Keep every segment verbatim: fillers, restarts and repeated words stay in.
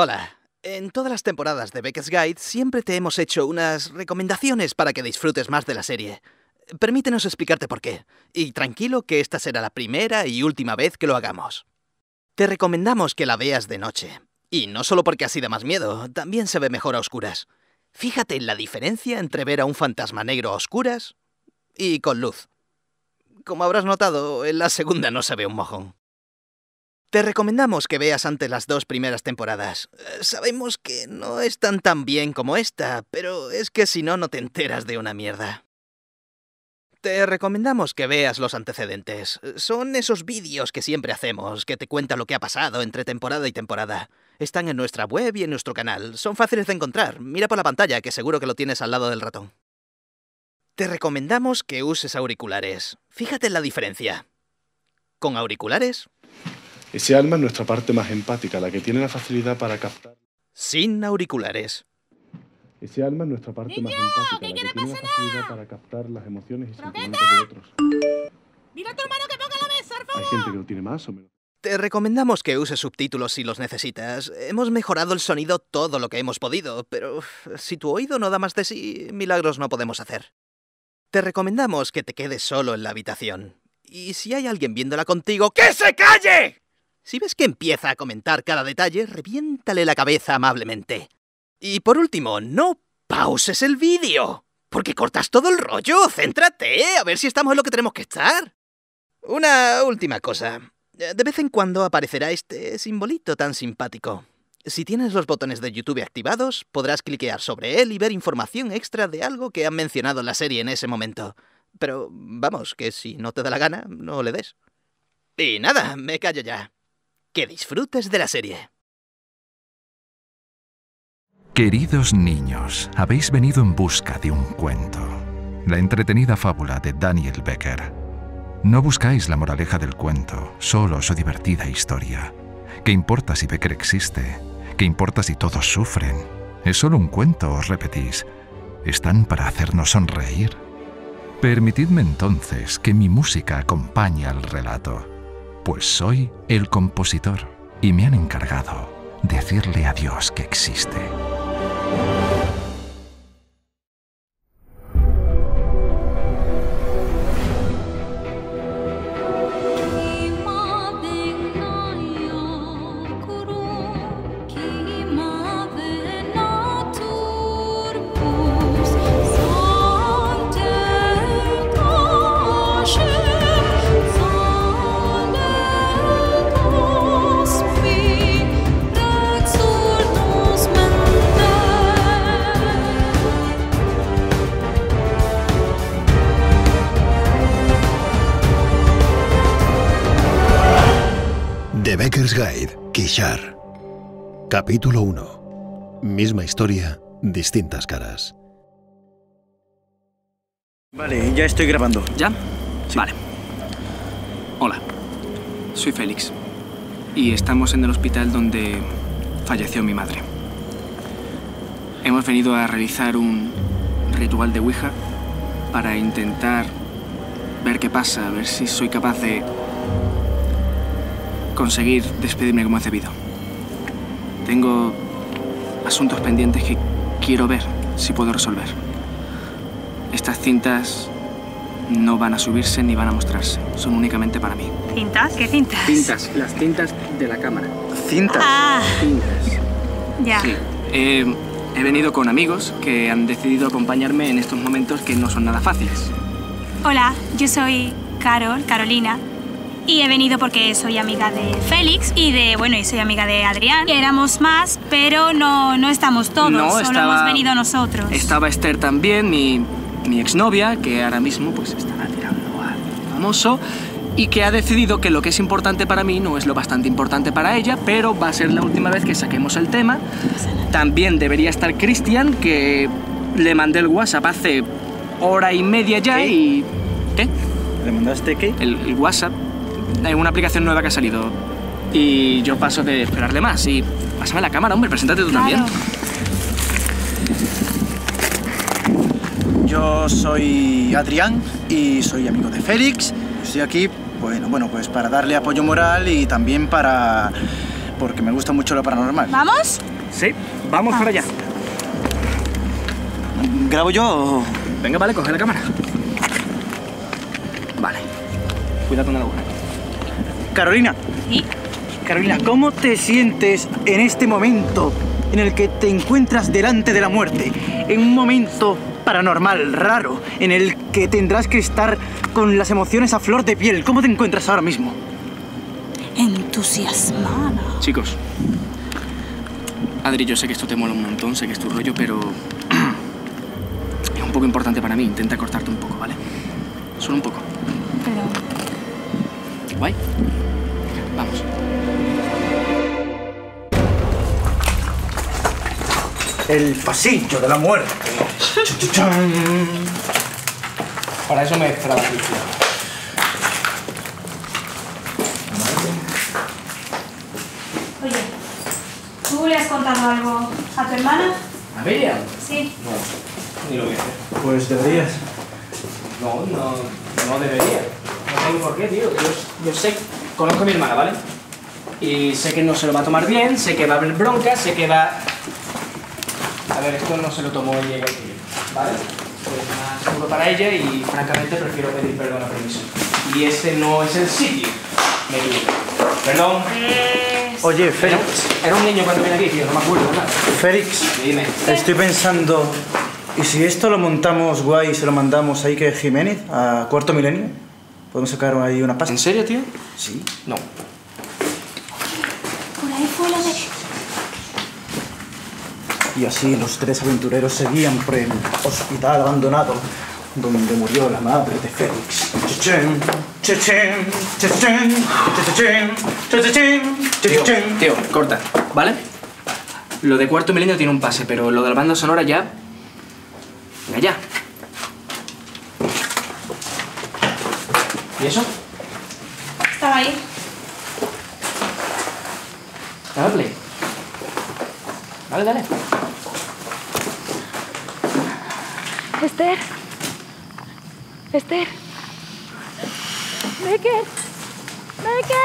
Hola. En todas las temporadas de Becquer's Guide siempre te hemos hecho unas recomendaciones para que disfrutes más de la serie. Permítenos explicarte por qué. Y tranquilo que esta será la primera y última vez que lo hagamos. Te recomendamos que la veas de noche. Y no solo porque así da más miedo, también se ve mejor a oscuras. Fíjate en la diferencia entre ver a un fantasma negro a oscuras y con luz. Como habrás notado, en la segunda no se ve un mojón. Te recomendamos que veas antes las dos primeras temporadas. Sabemos que no están tan bien como esta, pero es que si no, no te enteras de una mierda. Te recomendamos que veas los antecedentes. Son esos vídeos que siempre hacemos, que te cuentan lo que ha pasado entre temporada y temporada. Están en nuestra web y en nuestro canal. Son fáciles de encontrar. Mira por la pantalla, que seguro que lo tienes al lado del ratón. Te recomendamos que uses auriculares. Fíjate en la diferencia. Con auriculares... Ese alma es nuestra parte más empática, la que tiene la facilidad para captar... Sin auriculares. Ese alma es nuestra parte Niño, más empática, que la que tiene la facilidad para captar las emociones y sentimientos de otros. ¡Dile a tu hermano que ponga la mesa, por favor! Hay gente que lo tiene más o menos. Te recomendamos que uses subtítulos si los necesitas. Hemos mejorado el sonido todo lo que hemos podido, pero si tu oído no da más de sí, milagros no podemos hacer. Te recomendamos que te quedes solo en la habitación. Y si hay alguien viéndola contigo, ¡que se calle! Si ves que empieza a comentar cada detalle, reviéntale la cabeza amablemente. Y por último, no pauses el vídeo, porque cortas todo el rollo. Céntrate, a ver si estamos en lo que tenemos que estar. Una última cosa. De vez en cuando aparecerá este simbolito tan simpático. Si tienes los botones de YouTube activados, podrás cliquear sobre él y ver información extra de algo que han mencionado en la serie en ese momento. Pero vamos, que si no te da la gana, no le des. Y nada, me callo ya. Que disfrutes de la serie. Queridos niños, habéis venido en busca de un cuento. La entretenida fábula de Daniel Becker. No buscáis la moraleja del cuento, solo su divertida historia. ¿Qué importa si Becker existe? ¿Qué importa si todos sufren? Es solo un cuento, os repetís. ¿Están para hacernos sonreír? Permitidme entonces que mi música acompañe al relato. Pues soy el compositor y me han encargado decirle a Dios que existe. Capítulo uno. Misma historia, distintas caras. Vale, ya estoy grabando. ¿Ya? Sí. Vale. Hola, soy Félix. Y estamos en el hospital donde falleció mi madre. Hemos venido a realizar un ritual de Ouija para intentar ver qué pasa, a ver si soy capaz de conseguir despedirme como es debido. Tengo asuntos pendientes que quiero ver si puedo resolver. Estas cintas no van a subirse ni van a mostrarse. Son únicamente para mí. ¿Cintas? ¿Qué cintas? Cintas. Las cintas de la cámara. ¿Cintas? Ah. Cintas. Ya. Sí. Eh, he venido con amigos que han decidido acompañarme en estos momentos que no son nada fáciles. Hola, yo soy Carol, Carolina. Y he venido porque soy amiga de Félix y de, bueno, y soy amiga de Adrián. Éramos más, pero no, no estamos todos, no, solo estaba, hemos venido nosotros. Estaba Esther también, mi, mi exnovia, que ahora mismo pues estaba tirando al famoso y que ha decidido que lo que es importante para mí no es lo bastante importante para ella, pero va a ser la última vez que saquemos el tema. También debería estar Cristian, que le mandé el WhatsApp hace hora y media ya. ¿Qué? Y... ¿Qué? ¿Le mandaste qué? El, el WhatsApp. Hay una aplicación nueva que ha salido y yo paso de esperarle más. Y pásame la cámara, hombre, preséntate tú claro. También. Yo soy Adrián y soy amigo de Félix. Estoy aquí, bueno, bueno, pues para darle apoyo moral y también para porque me gusta mucho lo paranormal. ¿Vamos? Sí, vamos, vamos. para allá. ¿Grabo yo? Venga, vale, coge la cámara. Vale. Cuidado con la boca. Carolina. ¿Sí? Carolina, ¿cómo te sientes en este momento en el que te encuentras delante de la muerte? En un momento paranormal, raro, en el que tendrás que estar con las emociones a flor de piel. ¿Cómo te encuentras ahora mismo? Entusiasmada. Chicos, Adri, yo sé que esto te mola un montón, sé que es tu rollo, pero es un poco importante para mí. Intenta cortarte un poco, ¿vale? Solo un poco. Pero... ¿Guay? Vamos. El pasillo de la muerte. Para eso me esperaba. Oye, ¿tú le has contado algo a tu hermana? ¿A Miriam? Sí. No, ni lo voy a hacer. Pues deberías. No, no, no debería. No tengo por qué, tío. Yo, yo sé, conozco a mi hermana, ¿vale? Y sé que no se lo va a tomar bien, sé que va a haber broncas, sé que va... A ver, esto no se lo tomó ella, ¿vale? Pues más seguro para ella y francamente prefiero pedir perdón a permiso. Y este no es el sitio. Me equivoco. Perdón. Es... Oye, Félix. Era, era un niño cuando vine aquí, tío, no me acuerdo nada. Félix, dime. Estoy pensando, ¿y si esto lo montamos guay y se lo mandamos a Iker Jiménez, a Cuarto Milenio? ¿Podemos sacar ahí una pasta? ¿En serio, tío? Sí. No. Oye, por ahí fue la de... Y así los tres aventureros seguían por el hospital abandonado donde murió la madre de Félix. Tío, tío, corta, ¿vale? Lo de Cuarto Milenio tiene un pase, pero lo de la banda sonora ya... Allá. ¿Y eso? Estaba ahí. Dale play. Dale, dale. Esther. Esther. Becker. Becker.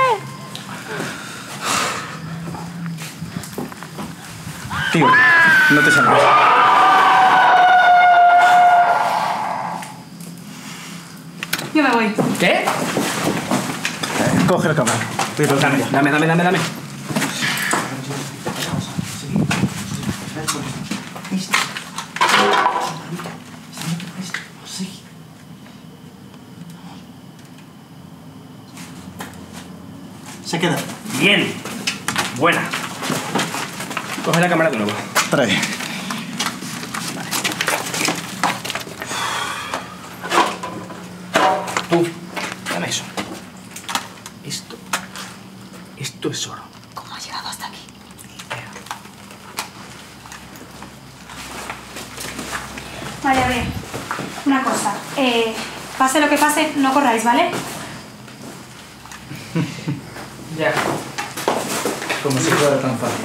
Tío, no te salgas. Yo me voy. ¿Qué? Eh, coge la cámara. Pero dame, dame, dame, dame, dame. Se queda. Bien. Buena. Coge la cámara de nuevo. Trae. Vale. Tú, dame eso. Esto. Esto es oro. ¿Cómo has llegado hasta aquí? Vale, a ver. Una cosa. Eh, pase lo que pase, no corráis, ¿vale? Ya. Como si fuera tan fácil.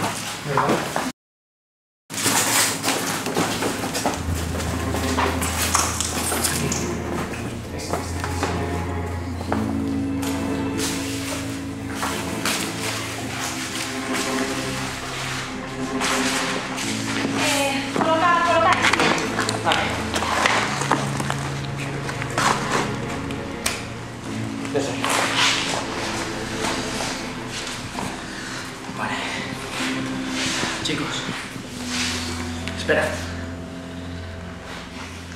Eh, coloca, coloca. Vale. Ya sé. Chicos, esperad.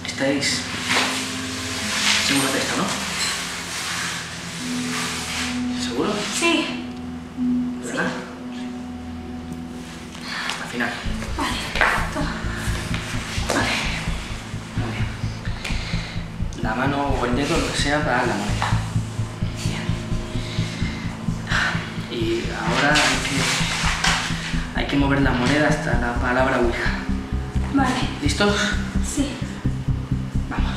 Estáis seguros de esto, ¿no? ¿Seguro? Sí. ¿De verdad? Sí. Al final. Vale, toma. Vale. Muy bien. La mano o el dedo, lo que sea, para la moneda. Bien. Y ahora hay que... Hay que mover la moneda hasta la palabra Ouija. Vale. ¿Listos? Sí. Vamos.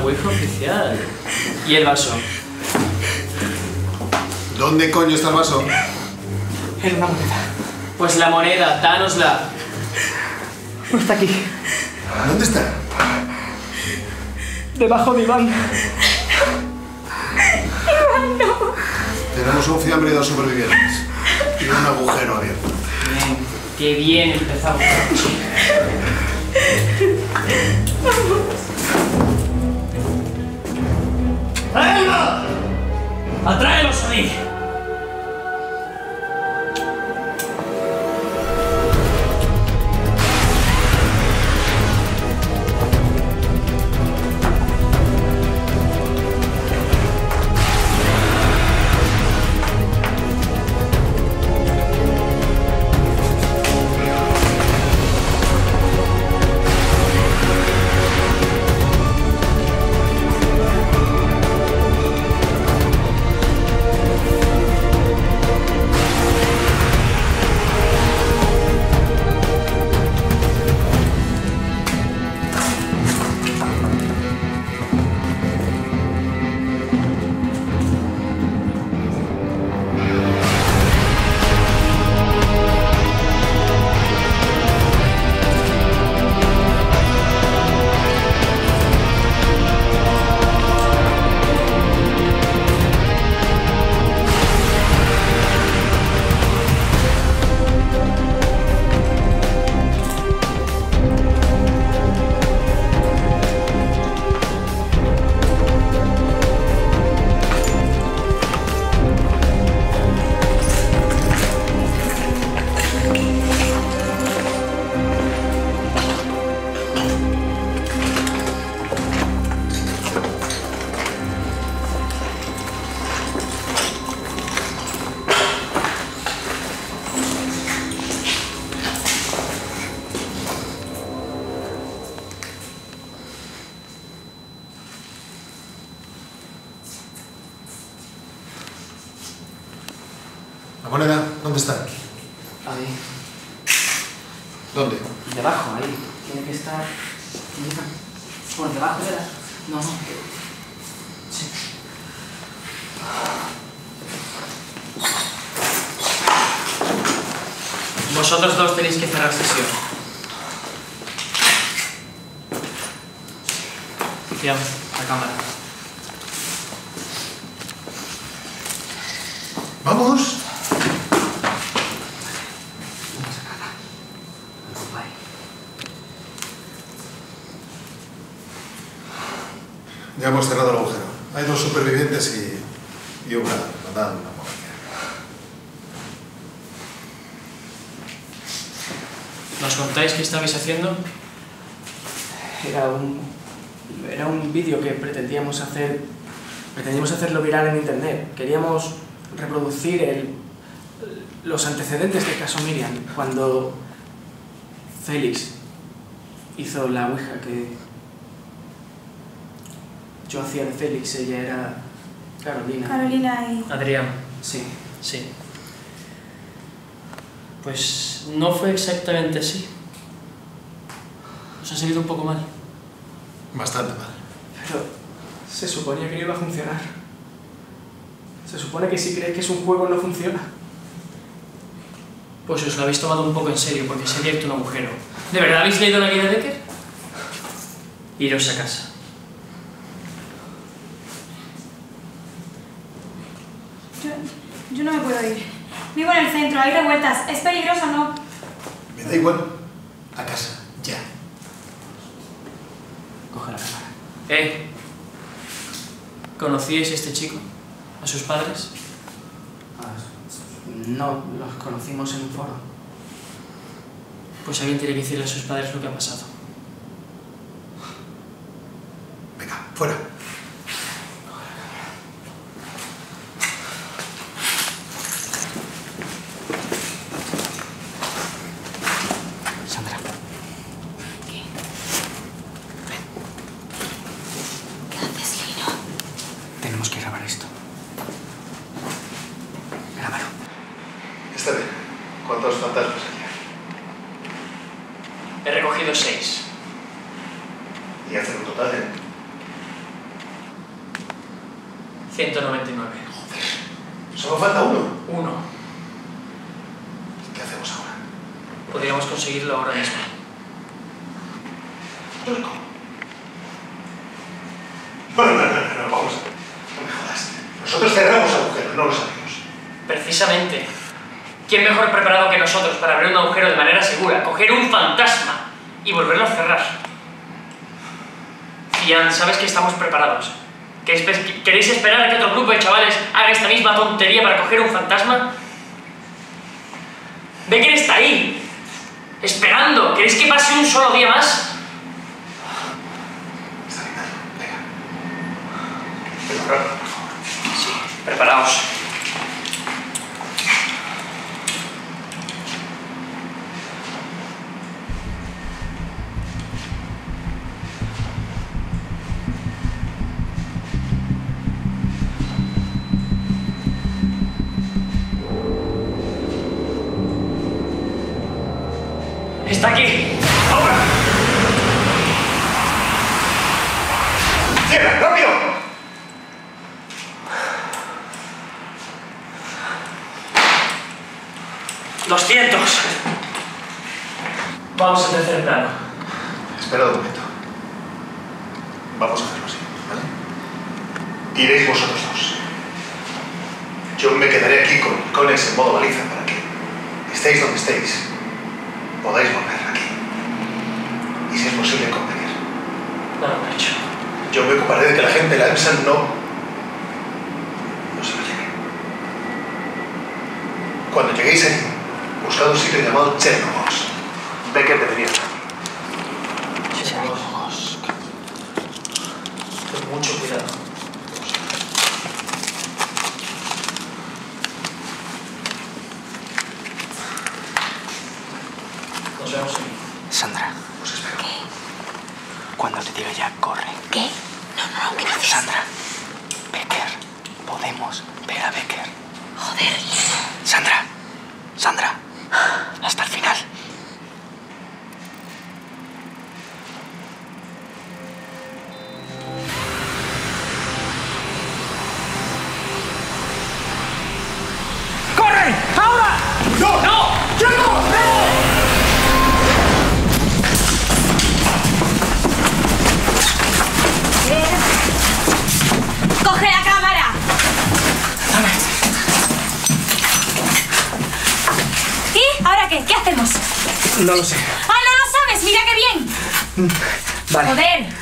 Algo oficial. ¿Y el vaso? ¿Dónde coño está el vaso? En una moneda. Pues la moneda, dánosla. No está aquí. ¿Dónde está? Debajo de Iván. Iván, no. Tenemos un fiambre y dos supervivientes. Y un agujero abierto. Bien, qué bien empezamos. ¡Elba! ¡Atráelos a mí! Vosotros dos tenéis que cerrar sesión. Veamos la cámara. ¡Vamos! Ya hemos cerrado el agujero. Hay dos supervivientes y, y una matando. ¿Nos contáis qué estabais haciendo? Era un... Era un vídeo que pretendíamos hacer... Pretendíamos hacerlo viral en internet. Queríamos reproducir el, los antecedentes del caso Miriam, cuando Félix hizo la ouija que yo hacía de Félix. Ella era Carolina. Carolina y... Adrián. Sí. Sí. Pues no fue exactamente así. Nos ha salido un poco mal. Bastante mal. Pero se suponía que no iba a funcionar. Se supone que si creéis que es un juego no funciona. Pues os lo habéis tomado un poco en serio porque se ha abierto un agujero. ¿De verdad habéis leído la guía de Becker? Iros a casa. Yo, yo no me puedo ir. Vivo en el centro, hay revueltas. ¿Es peligroso o no? Me da igual. A casa, ya. Coge la cámara. Eh. ¿Conocíais a este chico? ¿A sus padres? Ah, no, los conocimos en un foro. Pues alguien tiene que decirle a sus padres lo que ha pasado. Venga, fuera. He recogido seis. Y hacen un total de... ciento noventa y nueve. Joder. Solo falta uno. Uno. ¿Y qué hacemos ahora? Podríamos conseguirlo ahora mismo. No, no, no, no, vamos. No me jodas. Nosotros cerramos agujeros, no los abrimos. Precisamente. ¿Quién mejor preparado que nosotros para abrir un agujero de manera segura, coger un fantasma y volverlo a cerrar? Ian, sabes que estamos preparados. ¿Queréis esperar a que otro grupo de chavales haga esta misma tontería para coger un fantasma? Becker está ahí, esperando. ¿Queréis que pase un solo día más? Está bien, venga. Preparado, por favor. Sí, preparaos. ¡Está aquí! ¡Ahora! ¡Cierra! ¡Rápido! ¡doscientos! Vamos al tercer plano. Espera un momento. Vamos a hacerlo así, ¿vale? Iréis vosotros dos. Yo me quedaré aquí con Conex en modo baliza para que estéis donde estéis. Podáis volver aquí. Y si es posible, convenir. No, no he hecho. Yo me ocuparé de que la gente de la E M S A no... no se lo lleve. Cuando lleguéis allí, buscad un sitio llamado Chernogost. Becker debería estar. Chernogost. Con mucho cuidado. Sandra, os espero. ¿Qué? Cuando te diga ya, corre. ¿Qué? No, no, ¿qué dices? Sandra, Becker, podemos ver a Becker. Joder. Sandra, Sandra, hasta el final. ¡Corre! ¡Ahora! ¡No! ¡No! ¡Llegamos! ¡No! ¡Coge la cámara! Dame. ¿Y ahora qué? ¿Qué hacemos? No lo sé. ¡Ah, no lo sabes! ¡Mira qué bien! Vale. Joder.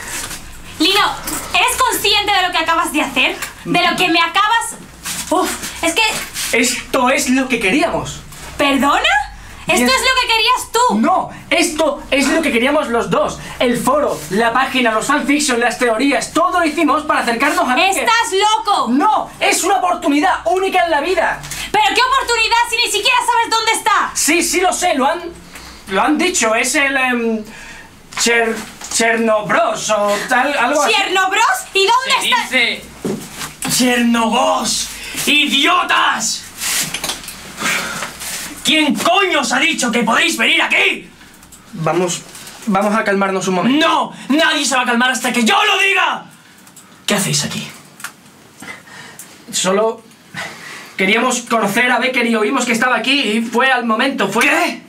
Lino, ¿eres consciente de lo que acabas de hacer? ¿De lo que me acabas...? Uf, es que... Esto es lo que queríamos. ¿Perdona? ¡Esto es... es lo que querías tú! ¡No! Esto es lo que queríamos los dos. El foro, la página, los fanfiction, las teorías, todo lo hicimos para acercarnos a Becker. ¡Estás loco! ¡No! ¡Es una oportunidad única en la vida! ¿Pero qué oportunidad si ni siquiera sabes dónde está? Sí, sí lo sé, lo han... lo han dicho, es el... Um, Cher... Chernobros o tal... algo así. ¿Chernobros? ¿Y dónde está? Se dice... ¡Chernogost! ¡Idiotas! ¿Quién coño os ha dicho que podéis venir aquí? Vamos... vamos a calmarnos un momento. ¡No! ¡Nadie se va a calmar hasta que yo lo diga! ¿Qué hacéis aquí? Solo... queríamos conocer a Becker y oímos que estaba aquí y fue al momento, fue... ¿Qué?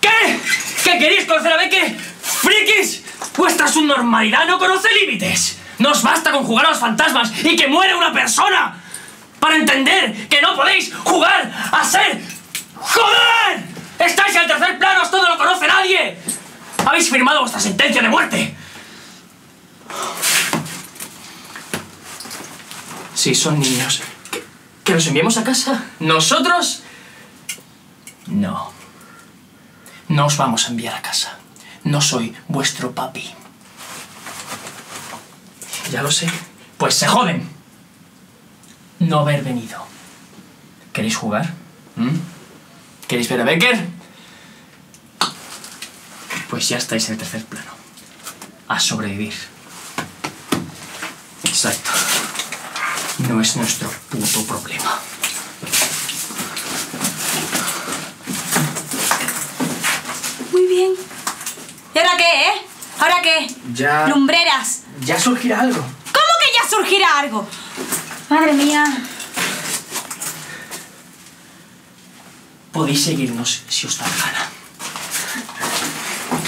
¿Qué? ¿Que queréis conocer a Becker? ¡Frikis! Vuestra subnormalidad no conoce límites. No os basta con jugar a los fantasmas y que muera una persona. Para entender que no podéis jugar a ser... ¡Joder! ¡Estáis en el tercer plano! ¡Esto no lo conoce nadie! ¡Habéis firmado vuestra sentencia de muerte! Si son niños, ¿que, que los enviemos a casa? ¿Nosotros? No. No os vamos a enviar a casa. No soy vuestro papi. Ya lo sé. Pues se joden. No haber venido. ¿Queréis jugar? ¿Mm? ¿Queréis ver a Becker? Pues ya estáis en el tercer plano. A sobrevivir. Exacto. No es nuestro puto problema. Muy bien. ¿Y ahora qué, eh? ¿Ahora qué? Ya... lumbreras. Ya surgirá algo. ¿Cómo que ya surgirá? surgirá algo. Madre mía. Podéis seguirnos si os da la gana.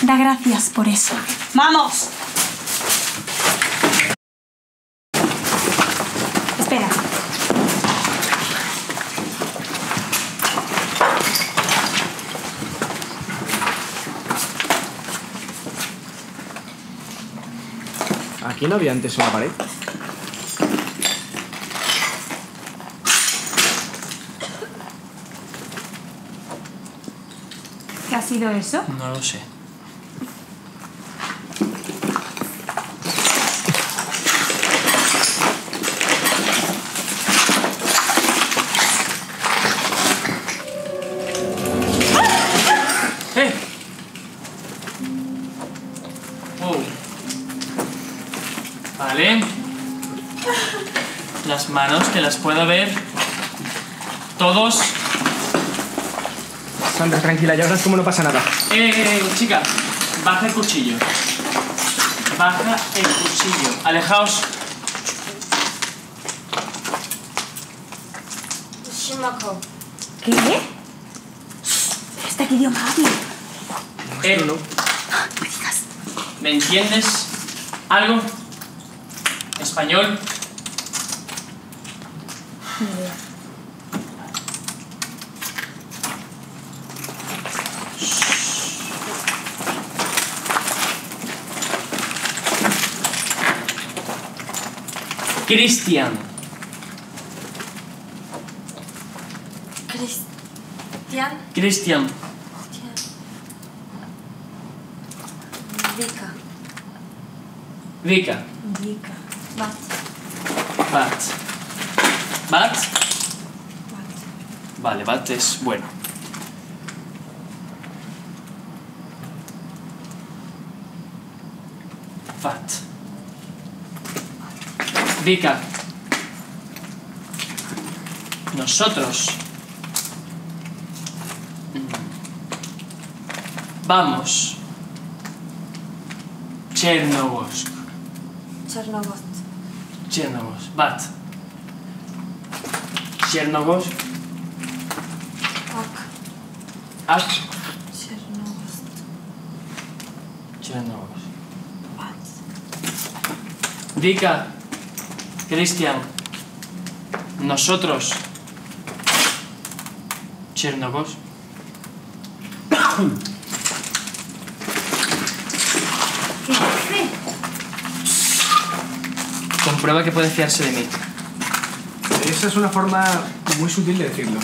Da gracias por eso. ¡Vamos! Espera. ¿Aquí no había antes una pared? ¿Qué ha sido eso? No lo sé. Las manos, que las puedo ver. Todos. Sandra, tranquila, ya verás cómo no pasa nada. Eh, eh, chica, baja el cuchillo. Baja el cuchillo. Alejaos. ¿Qué? Está aquí Dios Javi. Eh, no. Me digas. ¿Me entiendes? ¿Algo? ¿Español? Cristian. Cristian. Cristian. Vika. Vika. Vika. Bat. Bat. Bat. Vale, Bat es bueno. Bat. Vika. Nosotros. Vamos. Chernogost. Chernogost. Chernogost. Bat. Chernogost. Ak. Ak. Chernogost. Chernogost. Bat. Vika. Cristian. Nosotros. Chernogost. Comprueba que puede fiarse de mí. Esa es una forma muy sutil de decirlo.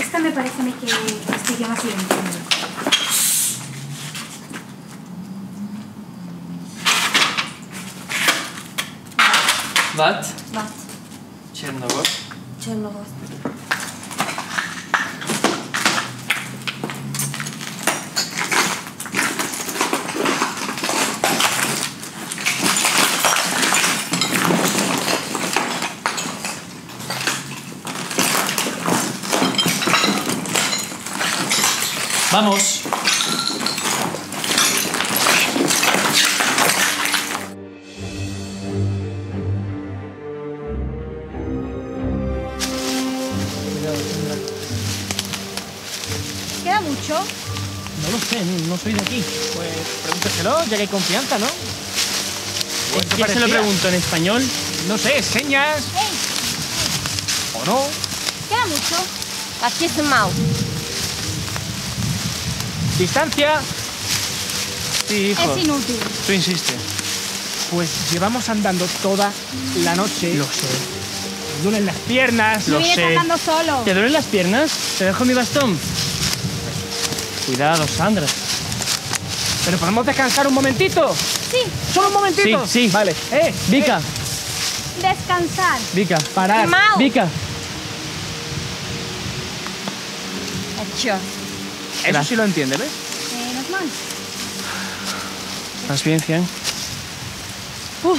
Esta me parece a mí que este idioma sí lo entiendo. Bat. Bat. Chernogost. Chernogost. ¡Vamos! ¿Queda mucho? No lo sé, no soy de aquí. Pues pregúntaselo, ya que hay confianza, ¿no? Pues, ¿qué se lo pregunto en español? No sé, señas. Hey. ¿O no? ¿Queda mucho? Aquí es Mau. ¿Distancia? Sí, hijo. Es inútil. Tú insistes. Pues llevamos andando toda la noche. Lo sé. Me duelen las piernas. Lo sé. Andando solo. ¿Te duelen las piernas? ¿Te dejo mi bastón? Cuidado, Sandra. ¿Pero podemos descansar un momentito? Sí. ¿Solo un momentito? Sí, sí. Vale. Eh, Vika. Eh. Descansar. Vika, parar. Mau. Vika. Hecho. Eso sí lo entiende, ¿ves? Eh, normal. Más bien, Cian. Uf.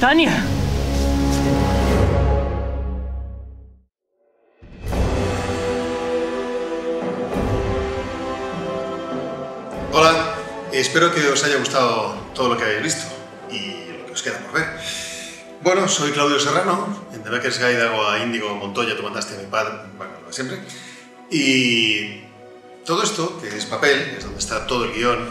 ¡Tania! Hola, espero que os haya gustado todo lo que habéis visto y lo que os queda por ver. Bueno, soy Claudio Serrano, en The Becquer's Guide hago a Índigo Montoya, tú mandaste a mi padre, bueno, lo de siempre. Y todo esto, que es papel, es donde está todo el guión.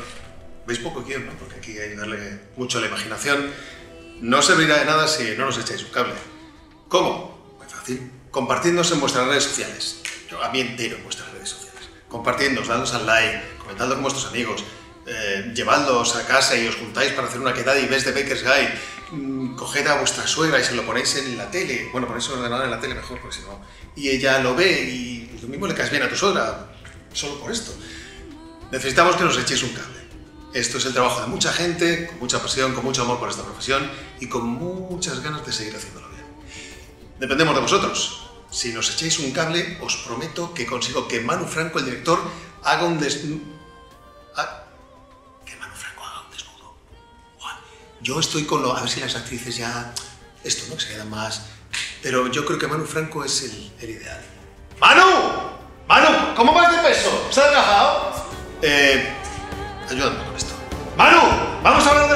Veis poco guión, ¿no? Porque aquí hay que darle mucho a la imaginación. No servirá de nada si no nos echáis un cable. ¿Cómo? Muy fácil. Compartiéndonos en vuestras redes sociales. Yo a mí entero en vuestras redes sociales. Compartiéndonos, dadnos al like, comentadnos con vuestros amigos, eh, llevadnos a casa y os juntáis para hacer una quedada y ves The Becquer's Guide. Coged a vuestra suegra y se lo ponéis en la tele. Bueno, ponéis el ordenador en la tele mejor, porque si no... Y ella lo ve y lo mismo le caes bien a tu suegra, solo por esto. Necesitamos que nos echéis un cable. Esto es el trabajo de mucha gente, con mucha pasión, con mucho amor por esta profesión y con muchas ganas de seguir haciéndolo bien. Dependemos de vosotros. Si nos echáis un cable, os prometo que consigo que Manu Franco, el director, haga un des... Ah. Yo estoy con lo... A ver si las actrices ya... Esto, ¿no? Que se quedan más... Pero yo creo que Manu Franco es el, el ideal. ¡Manu! ¡Manu! ¿Cómo vas de peso? ¿Se ha relajado? Eh... Ayúdame con esto. ¡Manu! ¡Vamos a ver!